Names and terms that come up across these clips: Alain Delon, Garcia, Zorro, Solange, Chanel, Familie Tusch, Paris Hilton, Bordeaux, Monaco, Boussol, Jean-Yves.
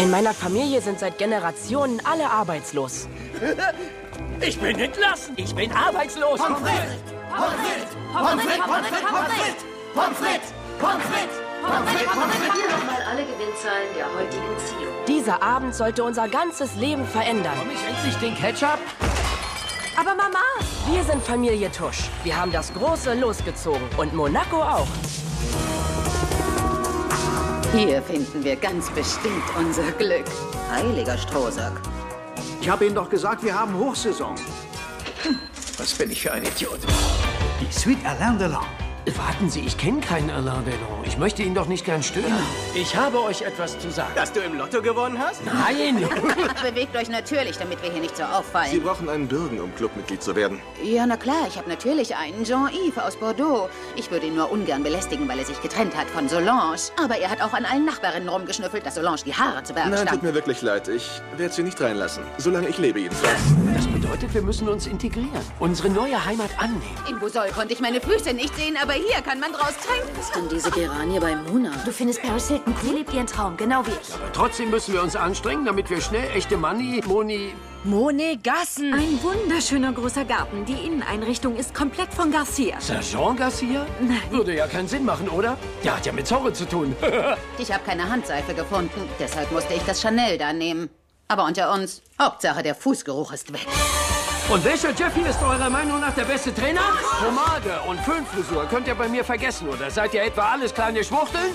In meiner Familie sind seit Generationen alle arbeitslos. Ich bin entlassen. Ich bin arbeitslos. Pomfrit! Pomfrit! Pomfrit! Pomfrit! Pomfrit! Pomfrit! Pomfrit! Pomfrit! Nochmal alle Gewinnzahlen der heutigen Ziehung. Dieser Abend sollte unser ganzes Leben verändern. Komm ich endlich den Ketchup? Aber Mama! Wir sind Familie Tusch. Wir haben das große Los gezogen. Und Monaco auch. Hier finden wir ganz bestimmt unser Glück. Heiliger Strohsack. Ich habe Ihnen doch gesagt, wir haben Hochsaison. Was bin ich für ein Idiot? Die Suite Alain Delon. Warten Sie, ich kenne keinen Alain Delon. Ich möchte ihn doch nicht gern stören. Ich habe euch etwas zu sagen. Dass du im Lotto gewonnen hast? Nein! Bewegt euch natürlich, damit wir hier nicht so auffallen. Sie brauchen einen Bürgen, um Clubmitglied zu werden. Ja, na klar, ich habe natürlich einen. Jean-Yves aus Bordeaux. Ich würde ihn nur ungern belästigen, weil er sich getrennt hat von Solange. Aber er hat auch an allen Nachbarinnen rumgeschnüffelt, dass Solange die Haare zu bergen stand. Nein, tut mir wirklich leid. Ich werde sie nicht reinlassen. Solange ich lebe jedenfalls. Das bedeutet, wir müssen uns integrieren. Unsere neue Heimat annehmen. In Boussol konnte ich meine Füße nicht sehen, aber hier kann man draus trinken. Was ist denn diese Geranie bei Mona? Du findest Paris Hilton cool? Sie lebt ihren Traum, genau wie ich. Aber trotzdem müssen wir uns anstrengen, damit wir schnell echte Monegassen. Ein wunderschöner großer Garten. Die Inneneinrichtung ist komplett von Garcia. Jean Garcia? Nein. Würde ja keinen Sinn machen, oder? Der hat ja mit Zorro zu tun. Ich habe keine Handseife gefunden. Deshalb musste ich das Chanel da nehmen. Aber unter uns, Hauptsache der Fußgeruch ist weg. Und welcher Jeffy ist eurer Meinung nach der beste Trainer? Pomade und Föhnfrisur könnt ihr bei mir vergessen, oder? Seid ihr etwa alles kleine Schwuchteln?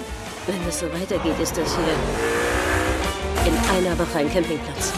Wenn es so weitergeht, ist das hier in einer Woche ein Campingplatz.